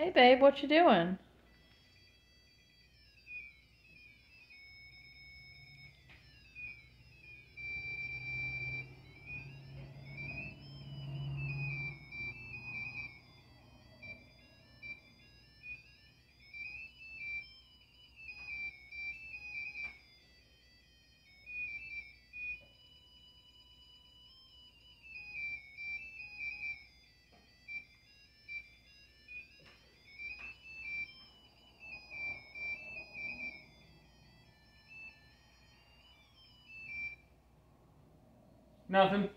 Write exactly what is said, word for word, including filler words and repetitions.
Hey babe, what you doing? Nothing.